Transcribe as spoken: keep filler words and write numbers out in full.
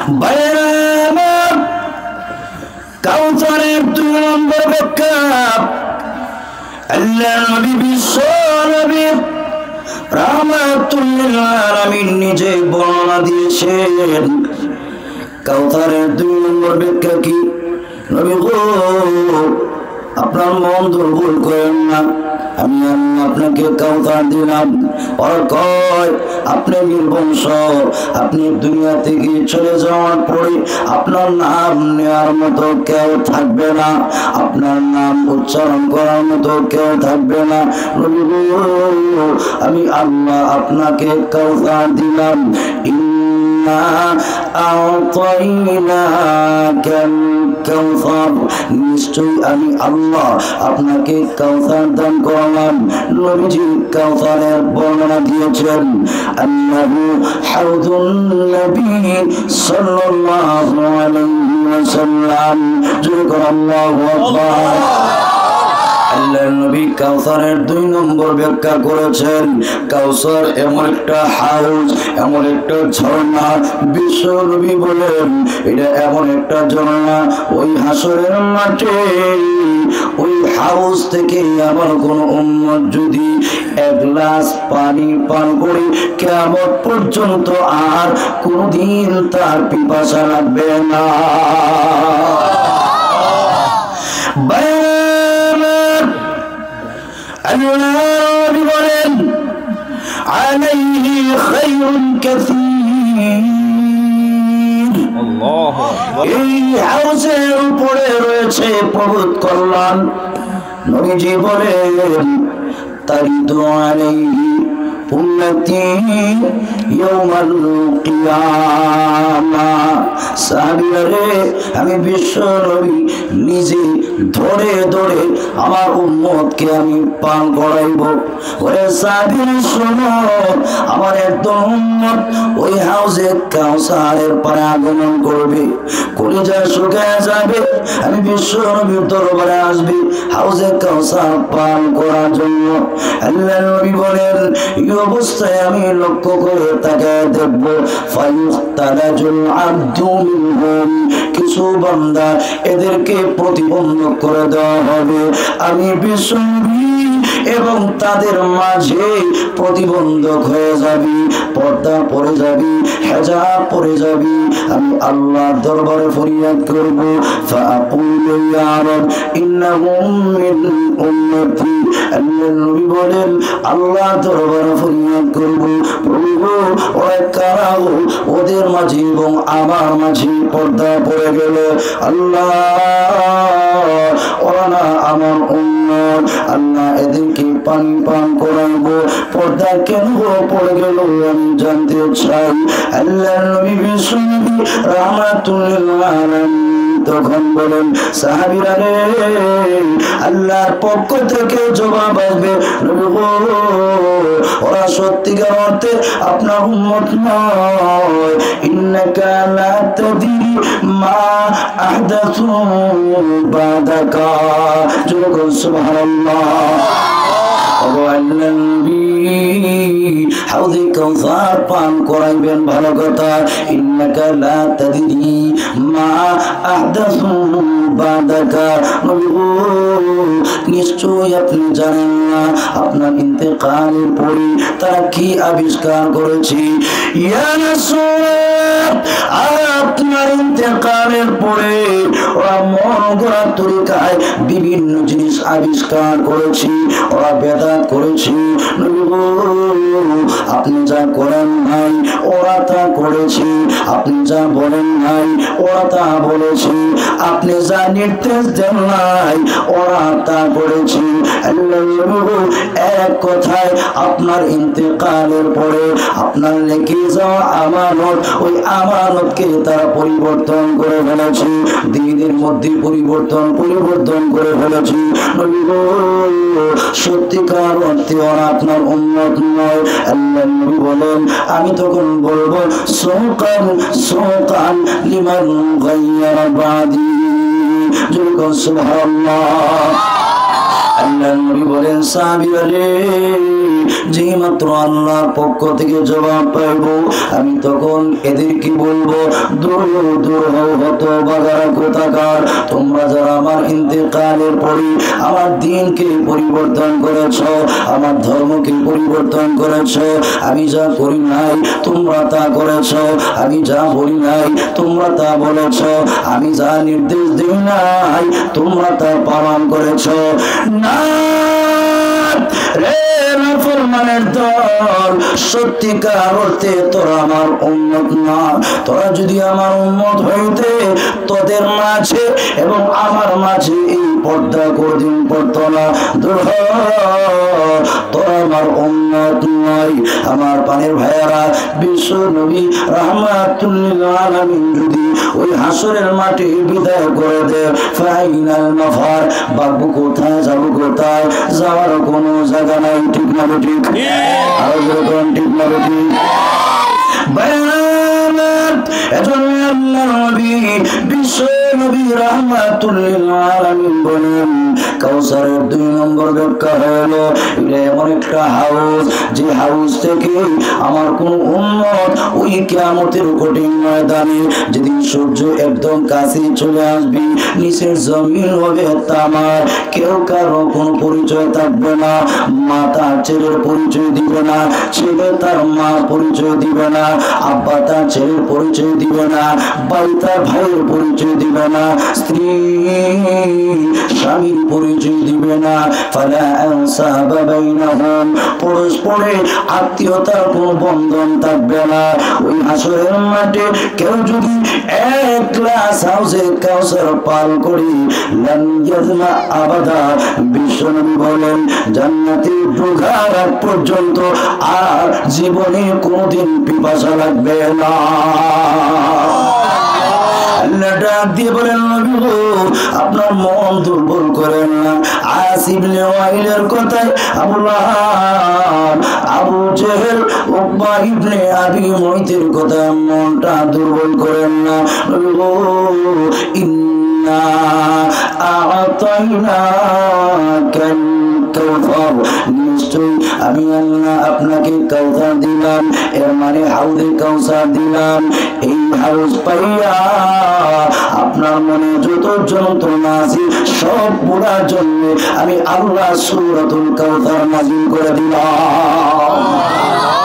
पिपासा लागबे ना आगमन करबे कलिजा सुखाया जाबे दरबारे आसबे हाउजे काउसार पान करार जन्य अल्लाह नबी बोलेन এই অবস্থায় আমি লক্ষ্য করে তাকায় দেখব ফায়ুখতারাজুল আব্দু মিনহুম কিছু বান্দা এদেরকে প্রতিবন্ধক করে দেওয়া হবে আমি বিশ্বনবী এবং তাদের মাঝে প্রতিবন্ধক হয়ে যাবে পর্দা পড়ে যাবে হিজাব পড়ে যাবে আমি আল্লাহর দরবারে ফরিয়াদ করব ফাকুলু ইয়া রব ইন্নাহুম মিন উম্মতি আল্লাহর নবী বলেন আল্লাহর দরবারে ফরিয়াদ করব প্রভু ওরা কারা ওদের মাঝে এবং আমার মাঝে পর্দা পড়ে গেল আল্লাহ ওরা না আমার উম্মত আল্লাহ এদেরকে পানি পান করাবো পর্দা কেন পড়ে গেল আমি জানতে চাই আল্লাহর নবী বিশ্বনবী রাহমাতুল আলামিন তখন বলেন সাহাবীরা রে আল্লাহর পক্ষ থেকে জবাব আসবে নবী গো ওরা সত্যিকার অর্থে আপনার উম্মত নয় ইন্নাকা লা তাদরি মা আহদাসু বাদাকা যখন সুবহানাল্লাহ বিভিন্ন জিনিস আবিষ্কার করেছি ওরা বেদাত করেছি আপনি যা করেন নাই ওরা তা করেছে আপনি যা বলেন নাই ওরা তা বলেছে আপনি যা নির্দেশ দেন নাই ওরা তা করেছে এক কথায় আপনার ইন্তেকালের পরে আপনার লেগে যাওয়া আমানত ওই আমানতকে তারা পরিবর্তন করে ফেলেছে দিনের মধ্যে পরিবর্তন পরিবর্তন করে ফেলেছে সত্যিকার অর্থে ওরা আপনার উন্নত নয় আল্লাহ নবী বলেন আমি তখন বলবো সুকান সুকান লিমান গায়রা বাদি যখন সুবহানাল্লাহ আল্লাহ নবী বলেন সাহাবীরা রে যেই মাত্র আল্লাহর পক্ষ থেকে জবাব পাইব আমি তখন এদের কি বলবো, দূর দূর হও হতভাগারা কোথাকার, তোমরা যারা আমার ইন্তেকালের পরে আমার দিনকে পরিবর্তন করেছ, আমার ধর্মকে পরিবর্তন করেছ। আমি যা করি নাই তোমরা তা করেছ, আমি যা বলি নাই তোমরা তা বলেছ, আমি যা নির্দেশ দিই নাই তোমরা তা পালন করেছ। না রে নাফরমানের দল, সত্যিকার অর্থে তোরা আমার উম্মত না। তোরা যদি আমার উম্মত হইতে তোদের মাঝে এবং আমার মাঝে এই পর্দা কোনদিন পড়তো না। তোরা আমার উম্মত নয়। আমার পানির ভাইয়ারা, বিশ্ব নবী রাহমাতুল আলামিন যদি ওই হাসরের মাঠে বিদায় করে দেয়, ফাইনাল মাফার, বাবু কোথায় যাবো কোথায়, যাওয়ার কোনো জায়গা নাই। ঠিক না ঠিক? আর যখন ঠিক না ঠিক বায়ানাত এজন আল্লাহর নবী বিশ্ব নবী রাহমাতুল লিল আলামিন বলেন, কাউসারের দুই নম্বর ব্যাখ্যা হলো এটা এমন একটা হাউস যে হাউস থেকে আমার কোন উম্মত ওই কিয়ামতের কঠিন ময়দানে যেদিন সূর্য একদম কাছে চলে আসবে, নিচের জমিন হবে তামা, কেউ কারো কোনো পরিচয় থাকবে না। মা তার ছেলের পরিচয় দিবে না, ছেলে তার মা পরিচয় দিবে না, আব্বা তার ছেলের পরিচয় দিবে না, ভাই তার ভাইয়ের পরিচয় দিবে না, স্ত্রী স্বামীর পরিচয় দিবে না। ফালা আনসাব বাইনাহুম, পরস্পরে আত্মীয়তার কোনো বন্ধন থাকবে না। ওই হাসরের মাঠে কেউ যদি এক গ্লাস হাউজে কাউসার পান করে, লান ইয়াজমা আবাদা, বিশ্বনবী বলেন জান্নাতে ঢোকার আগ পর্যন্ত আর জীবনে কোনদিন পিপাসা লাগবে না। আপনার মন দুর্বল করেন না। আসিবলের কথায় আবু জেহেল উকবা ইবনে আবি মুইতের কথায় মনটা দুর্বল করেন না। ইন্না আ'তাইনাকাল কাউসার, নিশ্চয় আমি আল্লাহ আপনাকে কাউসার দিলাম, এর মানে হাউজে কাউসার দিলাম। এই হাউজ পাইয়া আপনার মনে যত যন্ত্রণা আছে সব পুরার জন্য আমি আল্লাহ সূরাতুল কাউসার নাযিল করে দিলাম।